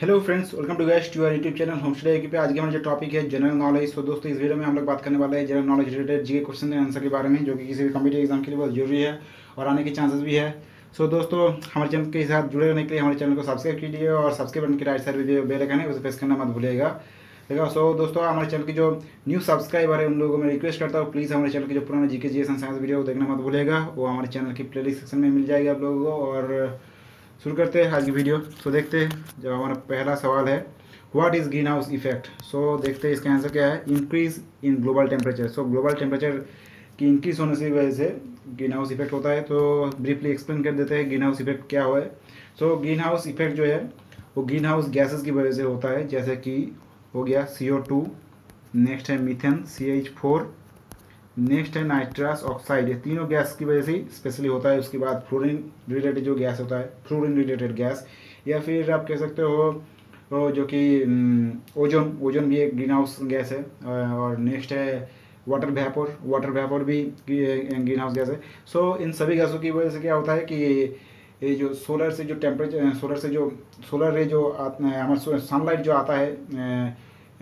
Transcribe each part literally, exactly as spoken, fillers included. Hello friends, welcome to guys to our YouTube channel home study academy. आज के हमारा जो टॉपिक है जनरल नॉलेज। तो दोस्तों इस वीडियो में हम लोग बात करने वाले हैं general knowledge related GK question and answer के बारे में, जो कि किसी भी कॉम्पिटिटिव एग्जाम के लिए बहुत जरूरी है और आने के चांसेस भी है। सो so, दोस्तों हमारे चैनल के साथ जुड़े रहने के लिए हमारे चैनल को सब्सक्राइब कीजिए और सब्सक्राइब करने के राइट साइड में बेल आइकन है उसे प्रेस करना मत भूलिएगा। ठीक है। सो दोस्तों हमारे चैनल के जो न्यू सब्सक्राइबर है उन लोगों को मैं रिक्वेस्ट करता हूँ, प्लीज़ हमारे चैनल के जो पुराना GK GS and science video देखना मत भूलिएगा, वो हमारे चैनल की प्लेलिस्ट सेक्शन में मिल जाएगी आप लोगों को। और शुरू करते हैं आज की वीडियो। सो देखते हैं जब हमारा पहला सवाल है what is green house effect. So देखते हैं इसका आंसर क्या है। Increase in global temperature. So global temperature की इंक्रीज होने की वजह से ग्रीन हाउस इफेक्ट होता है। तो ब्रीफली एक्सप्लेन कर देते हैं ग्रीन हाउस इफेक्ट क्या हुआ है। सो ग्रीन हाउस इफेक्ट जो है वो ग्रीन हाउस गैसेज की वजह से होता है, जैसे कि हो गया सी ओ टू, नेक्स्ट है methane C H four, next है नाइट्रस ऑक्साइड। ये तीनों गैस की वजह से स्पेशली होता है। उसके बाद फ्लोरीन रिलेटेड जो गैस होता है, फ्लोरीन रिलेटेड गैस, या फिर आप कह सकते हो जो कि ओजोन, ओजोन भी एक ग्रीन हाउस गैस है। और नेक्स्ट है वाटर वेपर, वाटर वेपर भी ग्रीन हाउस गैस है। सो इन सभी गैसों की वजह से क्या होता है कि ये जो सोलर से जो टेम्परेचर, सोलर से जो सोलर रे जो हमारे सनलाइट जो आता है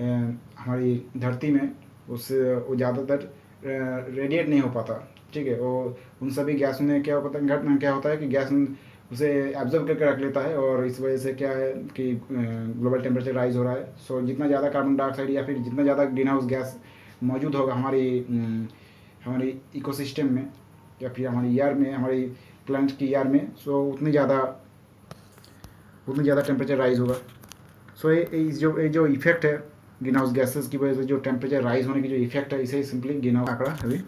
हमारी धरती में, उससे वो ज़्यादातर रेडिएट नहीं हो पाता। ठीक है। और उन सभी गैस में क्या होता है, घटना क्या होता है कि गैस उसे एब्जॉर्ब करके रख लेता है और इस वजह से क्या है कि ग्लोबल टेम्परेचर राइज हो रहा है। सो so, जितना ज़्यादा कार्बन डाइऑक्साइड या फिर जितना ज़्यादा ग्रीन हाउस गैस मौजूद होगा हमारी हमारी इकोसिस्टम में या फिर हमारी एयर में, हमारी प्लांट की एयर में, सो so, उतनी ज़्यादा उतनी ज़्यादा टेम्परेचर राइज होगा। सो so, ये जो ये जो इफेक्ट है ग्रीन हाउस गैसेज की वजह से, जो टेम्परेचर राइज होने की जो इफेक्ट है, इसे सिंपली ग्रीन हाउस आंकड़ा अभी।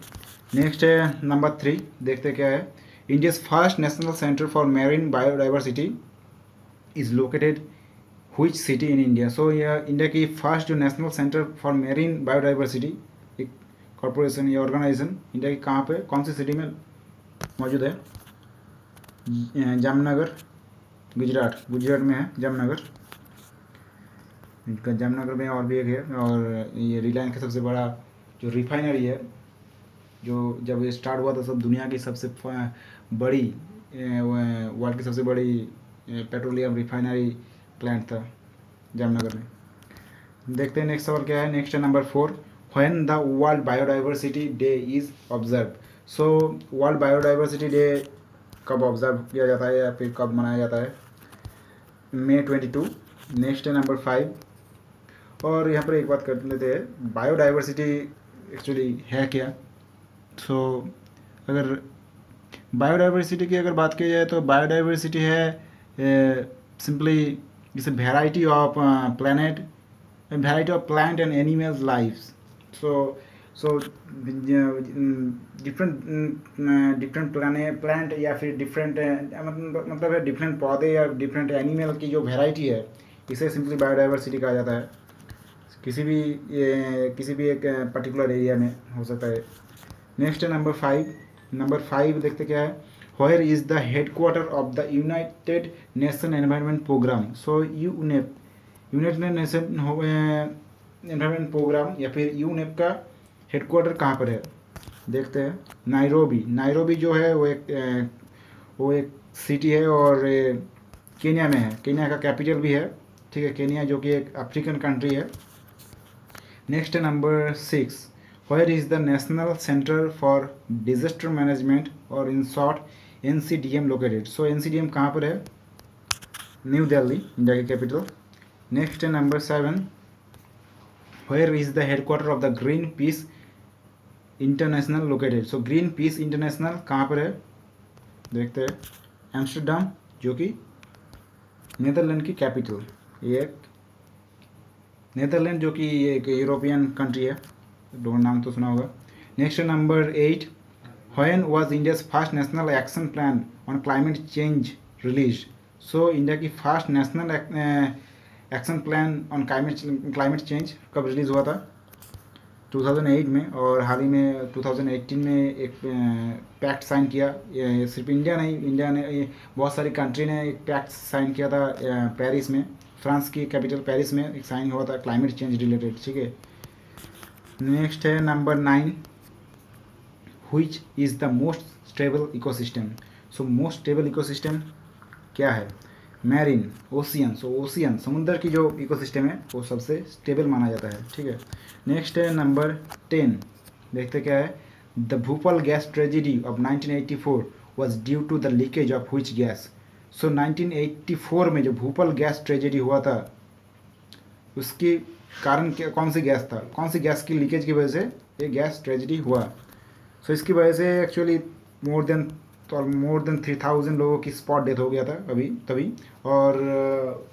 नेक्स्ट है नंबर थ्री, देखते क्या है। India's first national centre for marine biodiversity is located which city in India. So यह इंडिया की फर्स्ट जो national centre for marine biodiversity एक कॉरपोरेशन या ऑर्गेनाइजेशन इंडिया की कहाँ पर, कौन सी सिटी में मौजूद है। जामनगर, गुजरात, गुजरात में है जामनगर। इनका जामनगर में और भी एक है। और ये रिलायंस का सबसे बड़ा जो रिफाइनरी है, जो जब ये स्टार्ट हुआ था सब दुनिया की सबसे बड़ी, वर्ल्ड की सबसे बड़ी पेट्रोलियम रिफाइनरी प्लांट था जामनगर में। देखते हैं नेक्स्ट सवाल क्या है। नेक्स्ट है number four, when the world biodiversity day is observe. So world biodiversity day कब ऑब्जर्व किया जाता है या फिर कब मनाया जाता है। May twenty two. नेक्स्ट है नंबर फाइव, और यहाँ पर एक बात कर लेते हैं बायोडाइवर्सिटी एक्चुअली है क्या। सो so, अगर बायोडाइवर्सिटी की अगर बात की जाए तो बायोडाइवर्सिटी है सिंपली जैसे variety of plant, variety of plant and animals lives. So so different different plane plant या फिर डिफरेंट मतलब है डिफरेंट पौधे या डिफरेंट एनिमल की जो वेराइटी है, इसे सिंपली बायोडाइवर्सिटी कहा जाता है। किसी भी ए, किसी भी एक पर्टिकुलर एरिया में हो सकता है। नेक्स्ट है नंबर फाइव। नंबर फाइव देखते क्या है, where is the headquarter of the United Nation environment programme. So UNEP, United Nation environment programme या फिर यूनेप का हेडक्वार्टर कहाँ पर है, देखते हैं। नाइरोबी, नाइरोबी जो है वो एक वो एक सिटी है और केन्या में है, केन्या का कैपिटल भी है। ठीक है। केन्या जो कि एक अफ्रीकन कंट्री है। नेक्स्ट है number six, where is the national centre for disaster management और in short N C D M located. So N C D M कहाँ पर है, न्यू दिल्ली, इंडिया की कैपिटल। नेक्स्ट है number seven, where is the headquarter of the green peas international located. So green peas international कहाँ पर है, देखते हैं। एम्स्टर्डम जो कि नेदरलैंड की कैपिटल, ये एक नेदरलैंड जो कि एक यूरोपियन कंट्री है, दोनों नाम तो सुना होगा। Next number eight, when was India's first national action plan on climate change release. So India की first national action plan on climate climate change कब रिलीज़ हुआ था, टू थाउजेंड एट में। और हाल ही में टू थाउजेंड एटीन में एक pact sign किया, सिर्फ इंडिया नहीं, इंडिया ने बहुत सारी कंट्री ने एक पैक्ट साइन किया था पेरिस में, फ्रांस की कैपिटल पेरिस में एक साइन हुआ था क्लाइमेट चेंज रिलेटेड। ठीक है। नेक्स्ट है number nine, which is the most stable ecosystem. So most stable ecosystem क्या है, मैरीन, ओशियन, सो ओशियन समुद्र की जो इकोसिस्टम है वो सबसे स्टेबल माना जाता है। ठीक है, नेक्स्ट है नंबर टेन, देखते क्या है, the Bhopal gas tragedy of nineteen eighty four was due to the leakage of which gas. So nineteen eighty four में जो भोपाल गैस ट्रेजिडी हुआ था उसके कारण क्या, कौन सी गैस था, कौन सी गैस की लीकेज की वजह से ये गैस ट्रेजिडी हुआ। सो so, इसकी वजह से एक्चुअली मोर देन तो मोर देन थ्री थाउजेंड लोगों की स्पॉट डेथ हो गया था अभी तभी, और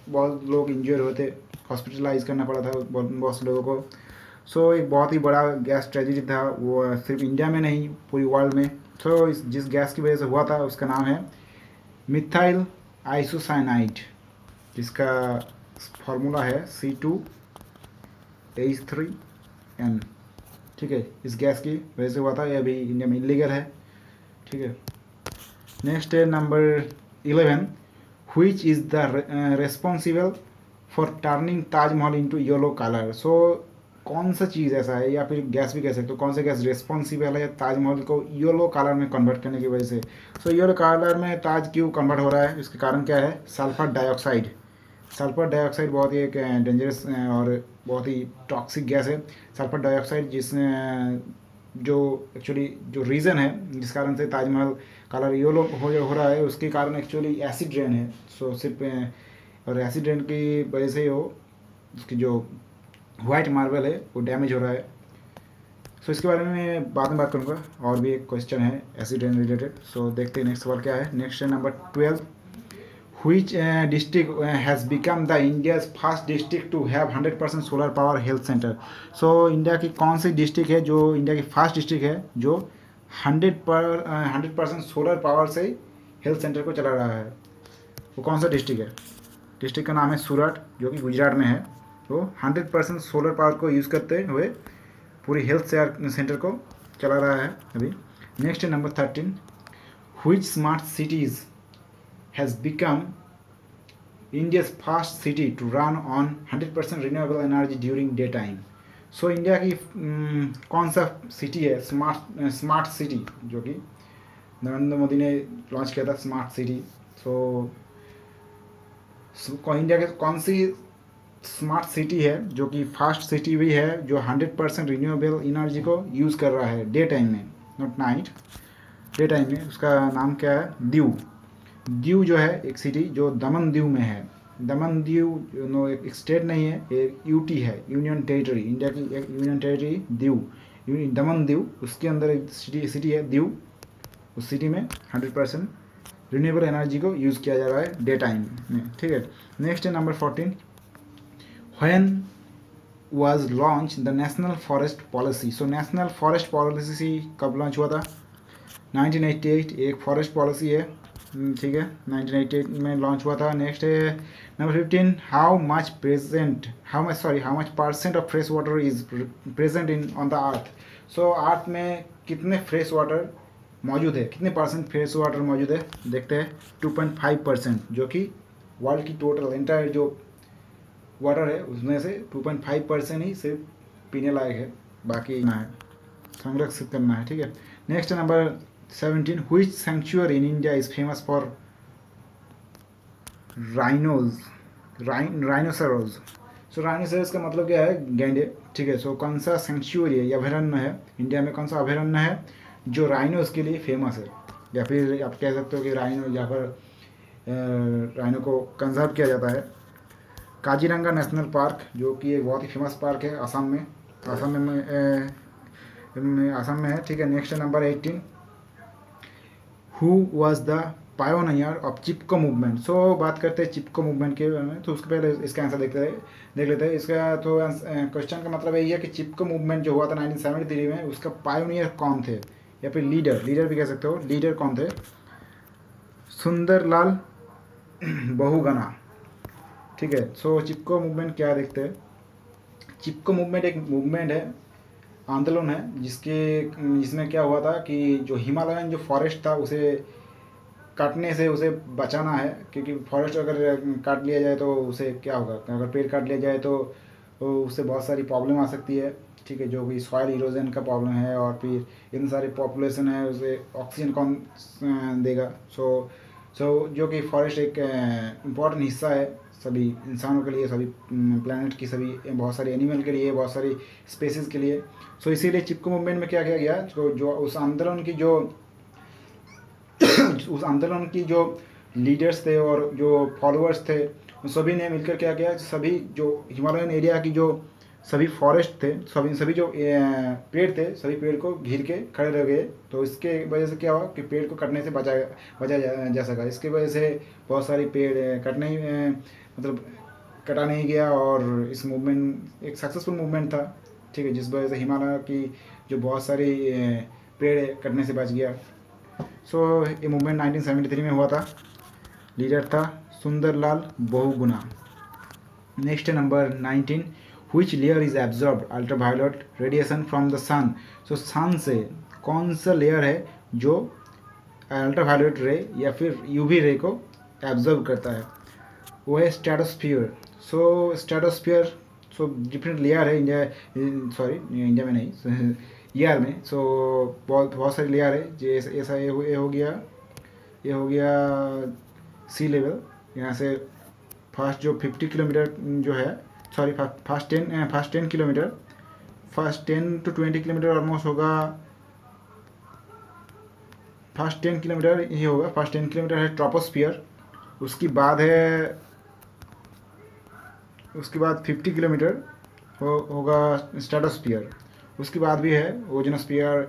बहुत लोग इंजर्ड होते, हॉस्पिटलाइज करना पड़ा था बहुत से लोगों को। सो so, एक बहुत ही बड़ा गैस ट्रेजिडी था, वो सिर्फ इंडिया में नहीं पूरी वर्ल्ड में। सो so, इस जिस गैस की वजह से हुआ था उसका नाम है मिथाइल आइसोसाइनाइड, जिसका फार्मूला है C two H three N. ठीक है, इस गैस की वजह से हुआ था, ये अभी इंडिया में इलीगल है। ठीक है, नेक्स्ट है number eleven, which is the responsible for turning Taj Mahal into yellow colour. So कौन सा चीज़ ऐसा है, या फिर गैस भी कह सकते हो, कौन सा गैस रेस्पॉन्सिबल है ताजमहल को येलो कलर में कन्वर्ट करने की वजह से। सो येलो कलर में ताज क्यों कन्वर्ट हो रहा है, इसके कारण क्या है, सल्फर डाइऑक्साइड। सल्फर डाइऑक्साइड बहुत ही एक डेंजरस और बहुत ही टॉक्सिक गैस है। सल्फर डाइऑक्साइड जिसने जो एक्चुअली जो रीज़न है जिस कारण से ताजमहल कलर येलो हो हो रहा है, उसके कारण एक्चुअली एसिड रेन है। सो so, सिर्फ और एसिड रेन की वजह से हो उसकी जो वाइट मार्बल है वो डैमेज हो रहा है। सो so, इसके बारे में मैं बाद में बात करूँगा, और भी एक क्वेश्चन है एसिड रेन रिलेटेड। सो देखते हैं नेक्स्ट सवाल क्या है। नेक्स्ट है number twelve, which uh, district uh, has become the India's first district to have hundred percent solar power health center। so India की कौन सी डिस्ट्रिक्ट है जो इंडिया की फर्स्ट डिस्ट्रिक्ट है जो hundred per hundred percent solar power से health centre को चला रहा है, वो कौन सा डिस्ट्रिक्ट है। डिस्ट्रिक्ट का नाम है सूरत, जो कि गुजरात में है। वो हंड्रेड परसेंट सोलर पावर को यूज़ करते हुए पूरी हेल्थ सेंटर को चला रहा है अभी। Next number thirteen, which smart cities has become India's first city to run on hundred percent renewable energy during daytime। so India की कौन सा सिटी है स्मार्ट स्मार्ट सिटी, जो कि नरेंद्र मोदी ने लॉन्च किया था स्मार्ट सिटी। सो इंडिया की कौन सी स्मार्ट सिटी है जो कि फास्ट सिटी भी है, जो हंड्रेड परसेंट रिन्यूएबल एनर्जी को यूज़ कर रहा है डे टाइम में, नॉट नाइट, डे टाइम में। उसका नाम क्या है, दीव। दीव जो है एक सिटी जो दमन दीव में है। दमन दीव नो एक स्टेट नहीं है, एक यूटी है, यूनियन टेरिटरी, इंडिया की एक यूनियन टेरिटरी दीव, दमन दीव, उसके अंदर एक सिटी सिटी है दीव। उस सिटी में हंड्रेड परसेंट रिन्यूएबल एनर्जी को यूज़ किया जा रहा है डे टाइम में। ठीक है, नेक्स्ट है number fourteen, when was launch the national forest policy. So national forest policy कब लॉन्च हुआ था, नाइनटीन एट्टी एट एक फॉरेस्ट पॉलिसी है। ठीक है, नाइनटीन एटी एट में लॉन्च हुआ था। नेक्स्ट है number fifteen, how much present how much sorry how much percent of fresh water is present in on the earth. So earth में कितने फ्रेश वाटर मौजूद है, कितने परसेंट फ्रेश वाटर मौजूद है, देखते हैं। टू पॉइंट फाइव परसेंट, जो कि वर्ल्ड की टोटल एंटायर जो वाटर है उसमें से टू पॉइंट फाइव परसेंट ही सिर्फ पीने लायक है, बाकी ना है संरक्षित करना है। ठीक है, next number seventeen, which sanctuary in India is famous for rhinos, rhinoceros। so rhinoceros का मतलब क्या है, गैंडे। ठीक है, सो so, कौन सा सेंचुरी है, अभयारण्य है इंडिया में, कौन सा अभयारण्य है जो राइनोज के लिए फेमस है, या फिर आप कह सकते हो कि राइनो या फिर राइनो को कंजर्व किया जाता है। काजीरंगा नेशनल पार्क, जो कि एक बहुत ही फेमस पार्क है आसाम में, आसाम में ए, आसाम में है। ठीक है, next number eighteen, Who was the pioneer of Chipko movement. So बात करते हैं चिपको मूवमेंट के बारे में, तो उसके पहले इसका आंसर देखते हैं देख लेते हैं। इसका तो क्वेश्चन का मतलब यही है कि चिपको मूवमेंट जो हुआ था नाइनटीन सेवेंटी थ्री में, उसका पायोनियर कौन थे, या फिर लीडर लीडर भी कह सकते हो, लीडर कौन थे। सुंदरलाल बहुगुणा। ठीक है, सो so, चिपको मूवमेंट क्या देखते हैं। चिपको मूवमेंट एक मूवमेंट है, आंदोलन है, जिसके जिसमें क्या हुआ था कि जो हिमालयन जो फॉरेस्ट था उसे काटने से उसे बचाना है, क्योंकि फॉरेस्ट अगर काट लिया जाए तो उसे क्या होगा, अगर पेड़ काट लिया जाए तो उससे बहुत सारी प्रॉब्लम आ सकती है। ठीक है, जो कि सॉयल इरोजन का प्रॉब्लम है, और फिर इन सारे पॉपुलेशन है उसे ऑक्सीजन कौन देगा। सो सो so, जो कि फॉरेस्ट एक इम्पॉर्टेंट हिस्सा है सभी इंसानों के लिए, सभी प्लानट की, सभी बहुत सारे एनिमल के लिए, बहुत सारी स्पेसीज़ के लिए। सो so, इसीलिए चिपको मूवमेंट में क्या किया गया, जो जो उस आंदोलन की जो उस आंदोलन की जो लीडर्स थे और जो फॉलोअर्स थे उन सभी ने मिलकर क्या किया, सभी जो हिमालयन एरिया की जो सभी फॉरेस्ट थे, सभी सभी जो पेड़ थे, सभी पेड़ को घिर के खड़े रह गए। तो इसके वजह से क्या हुआ कि पेड़ को कटने से बचा बचा जा, जा सका। इसके वजह से बहुत सारे पेड़ कटने ही मतलब कटा नहीं गया और इस मूवमेंट एक सक्सेसफुल मूवमेंट था, ठीक है, जिस वजह से हिमालय की जो बहुत सारी पेड़ कटने से बच गया। सो so, ये मूवमेंट नाइनटीन सेवेंटी थ्री में हुआ था, लीडर था Sundarlal Bahuguna. Next number nineteen, which layer is absorb ultraviolet radiation from the sun. So sun से कौन सा लेयर है जो अल्ट्रावायलेट रे या फिर यूवी रे को एब्जॉर्ब करता है, वो है stratosphere. So stratosphere so different layer है इंडिया, सॉरी इंडिया में नहीं, ईयर में। सो so, बहुत बहुत सारे लेयर है। जे ऐसा ये हो, हो गया ये हो गया सी लेवल, यहाँ से फर्स्ट जो फिफ्टी किलोमीटर जो है, sorry first ten first ten kilometre first ten to twenty kilometre almost होगा, फर्स्ट टेन किलोमीटर ही होगा। फर्स्ट टेन किलोमीटर है ट्रोपोस्फीयर, उसकी बाद है उसके बाद फिफ्टी किलोमीटर हो, होगा स्ट्रेटोस्फीयर, उसके बाद भी है ozonosphere,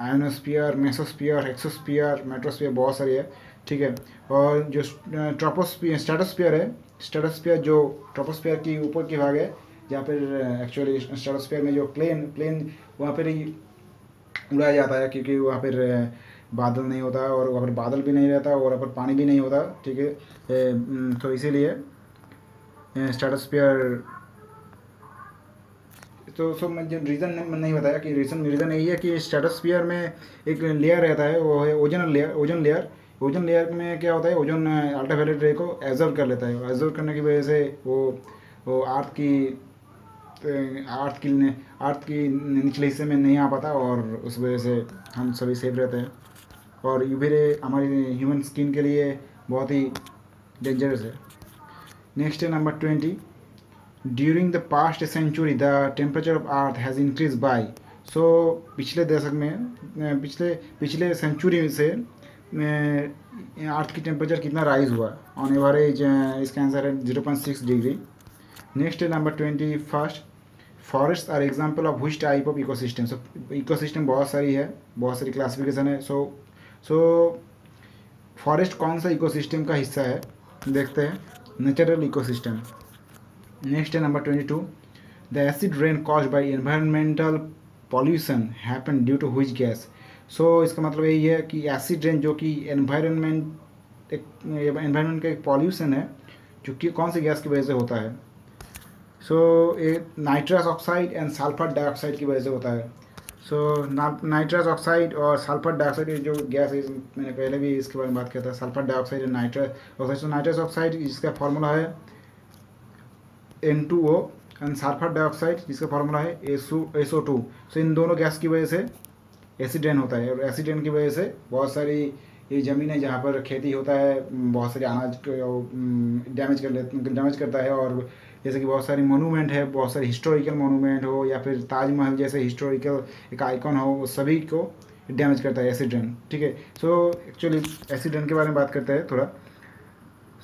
ionosphere, mesosphere, exosphere, metrosphere, बहुत सारी है, ठीक है। और जो ट्रोपोस्फीयर स्ट्रेटोस्फीयर है, स्ट्रेटोस्फीयर जो ट्रोपोस्फीयर की ऊपर की भाग है, जहाँ पर एक्चुअली स्ट्रेटोस्फीयर में जो प्लेन प्लेन वहाँ पर ही उड़ाया जाता है, क्योंकि वहाँ पर बादल नहीं होता और वहाँ पर बादल भी नहीं रहता और वहाँ पर पानी भी नहीं होता, ठीक है। तो इसीलिए स्ट्रेटोस्फीयर, तो सब मैं जो रीज़न नहीं बताया कि रीज़न रीज़न यही है कि स्ट्रेटोस्फीयर में एक लेयर रहता है, वो है ozone layer. Ozone layer ozone layer में क्या होता है, ओजन अल्ट्रावायलेट रे को एब्जॉर्व कर लेता है। एब्जॉर्व करने की वजह से वो वो अर्थ की अर्थ की अर्थ की निचले हिस्से में नहीं आ पाता और उस वजह से हम सभी सेफ रहते हैं। और यूवी रे हमारी ह्यूमन स्किन के लिए बहुत ही डेंजरस है। नेक्स्ट है number twenty, during the past century the temperature of earth has increase by. So पिछले दशक में पिछले पिछले सेंचुरी से अर्थ की टेम्परेचर कितना राइज हुआ, ऑन एवरेज इसका आंसर है zero point six degree. Next number twenty first, forest are example of which type of ecosystem. So ecosystem बहुत सारी है, बहुत सारी क्लासिफिकेशन है। सो सो फॉरेस्ट कौन सा इकोसिस्टम का हिस्सा है, देखते हैं, नेचुरल इकोसिस्टम। नेक्स्ट है number twenty two, the acid rain caused by environmental pollution happen due to which gas. So इसका मतलब यही है कि एसिड रेन जो कि एनवायरमेंट एक एनवायरमेंट का एक पॉल्यूशन है, जो कि कौन सी गैस की वजह से होता है। सो ये nitrous oxide and sulphur dioxide की वजह से होता है। सो नाइट्रस ऑक्साइड और सल्फर डाइऑक्साइड जो गैस है, मैंने पहले भी इसके बारे में बात किया था, sulphur dioxide and nitrous oxide. So nitrous oxide इसका फार्मूला है N two O and sulphur dioxide जिसका फार्मूला है एस ओ टू। सो इन दोनों गैस की वजह से एसिड रेन होता है और एसिड रेन की वजह से बहुत सारी ये ज़मीन है जहाँ पर खेती होता है, बहुत सारे अनाज डैमेज कर डैमेज करता है। और जैसे कि बहुत सारे मोनूमेंट है, बहुत सारे हिस्टोरिकल मोनूमेंट हो या फिर ताजमहल जैसे हिस्टोरिकल एक आइकॉन हो, वो सभी को डैमेज करता है एसिड रेन, ठीक है। सो एक्चुअली एसिड रेन के बारे में बात करते हैं थोड़ा।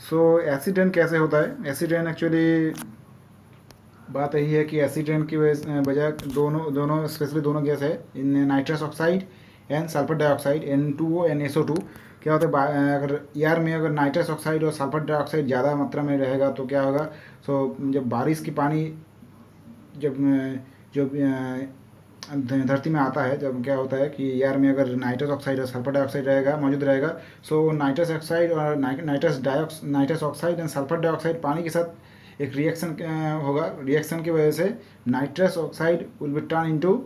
सो एसिड रेन कैसे होता है, एसिड रेन एक्चुअली बात यही है कि एसिड रेन की वजह दोनों दोनों स्पेशली दोनों गैस है, इन nitrous oxide and sulphur dioxide N two O and S O two. क्या होता है, अगर एयर में अगर नाइट्रस ऑक्साइड और सल्फर डाइऑक्साइड ज़्यादा मात्रा में रहेगा तो क्या होगा, सो so, जब बारिश की पानी जब जब धरती में आता है, जब क्या होता है कि एयर में अगर नाइट्रस ऑक्साइड और सल्फर डाइऑक्साइड रहेगा मौजूद रहेगा, सो नाइट्रस ऑक्साइड और nitrous diox nitrous oxide and sulphur dioxide पानी के साथ एक रिएक्शन होगा। रिएक्शन की वजह से nitrous oxide will be turn into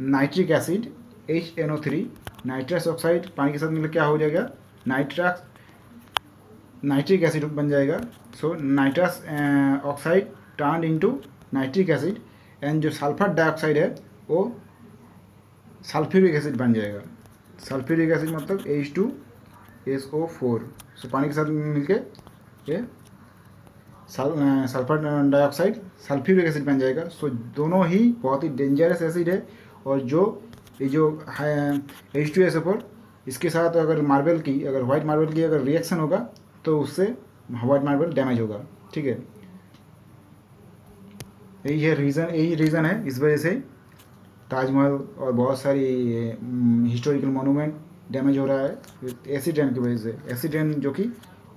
nitric acid H N O three. Nitrous oxide पानी के साथ मिलकर क्या हो जाएगा, नाइट्रस नाइट्रिक एसिड बन जाएगा। So nitrous oxide turn into nitric acid and जो सल्फर डाइऑक्साइड है वो सल्फ्यूरिक एसिड बन जाएगा। सल्फ्यूरिक एसिड मतलब H two S O four, so पानी के साथ मिलके ये सल्फर डाइऑक्साइड सल्फ्यूरिक एसिड बन जाएगा। सो दोनों ही बहुत ही डेंजरस एसिड है। और जो ये जो H two S O four इसके साथ अगर मार्बल की अगर वाइट मार्बल की अगर रिएक्शन होगा तो उससे वाइट मार्बल डैमेज होगा। ठीक है, यही है रीज़न, यही रीज़न है इस वजह से ताजमहल और बहुत सारी हिस्टोरिकल मोनूमेंट डैमेज हो रहा है एसिड रेन की वजह से। एसिड रेन जो कि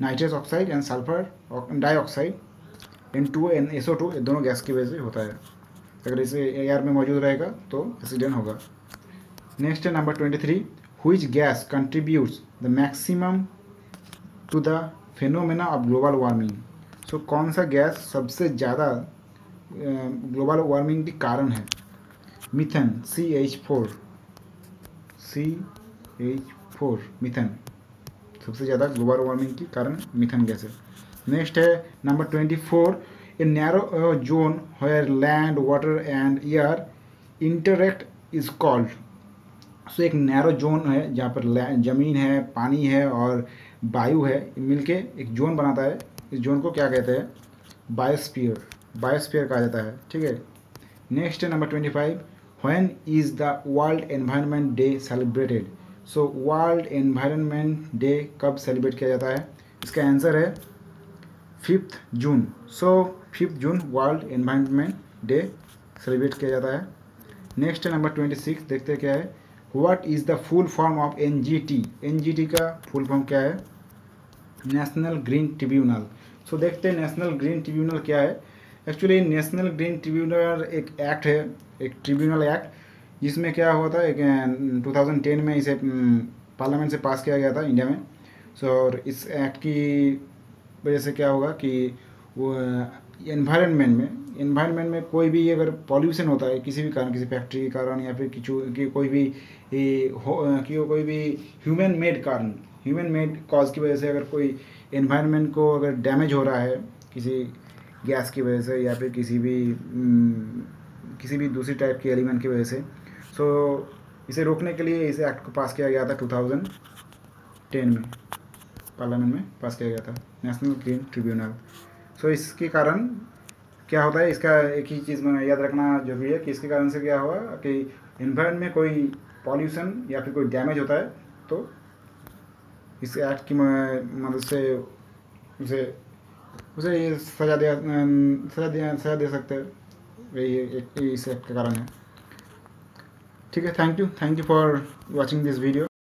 nitrous oxide and sulphur dioxide N two N S O two दोनों गैस की वजह से होता है। अगर इसे एयर में मौजूद रहेगा तो एसिड रेन होगा। नेक्स्ट है number twenty three, which gas contributes the maximum to the phenomena of global warming. So कौन सा गैस सबसे ज़्यादा ग्लोबल वार्मिंग के कारण है। Methane C H four C H four methane सबसे ज़्यादा ग्लोबल वार्मिंग के कारण मिथेन गैस है। नेक्स्ट है number twenty four, a narrow zone where land water and air interact is called. So एक नैरो जोन है जहाँ पर ज़मीन है, पानी है और वायु है, मिलके एक जोन बनाता है। इस जोन को क्या कहते हैं, बायोस्फीयर, बायोस्फीयर कहा जाता है। ठीक है, नेक्स्ट है number twenty five, when is the world environment day celebrated. So world environment day कब सेलिब्रेट किया जाता है, इसका आंसर है fifth June. So fifth June world environment day celebrate किया जाता है। नेक्स्ट है नंबर ट्वेंटी सिक्स, देखते हैं क्या है, what is the full form of N G T. N G T का फुल फॉर्म क्या है, नेशनल ग्रीन ट्रिब्यूनल। सो देखते हैं नेशनल ग्रीन ट्रिब्यूनल क्या है। एक्चुअली नेशनल ग्रीन ट्रिब्यूनल एक एक्ट है, एक ट्रिब्यूनल एक्ट, जिसमें क्या हुआ था, एक दो हज़ार दस में इसे पार्लियामेंट से पास किया गया था इंडिया में। सो और इस एक्ट की वजह से क्या होगा कि वो एनवायरनमेंट में एनवायरनमेंट में कोई भी अगर पॉल्यूशन होता है किसी भी कारण, किसी फैक्ट्री के कारण या फिर किचू कि कोई भी हो कि कोई भी ह्यूमन मेड कारण, ह्यूमन मेड कॉज की वजह से अगर कोई एनवायरनमेंट को अगर डैमेज हो रहा है किसी गैस की वजह से या फिर किसी भी किसी भी दूसरी टाइप के एलिमेंट की वजह से, सो इसे रोकने के लिए इसे एक्ट को पास किया गया था दो हज़ार दस में, पार्लियामेंट में पास किया गया था नेशनल ग्रीन ट्रिब्यूनल। सो इसके कारण क्या होता है, इसका एक ही चीज़ में याद रखना जरूरी है कि इसके कारण से क्या हुआ कि एनवायरनमेंट में कोई पॉल्यूशन या फिर कोई डैमेज होता है तो इस एक्ट की मदद से उसे उसे ये सजा दिया सजा दिया सजा दे सकते हैं। यही इस एक्ट का कारण है। ठीक है, thank you thank you for watching this video.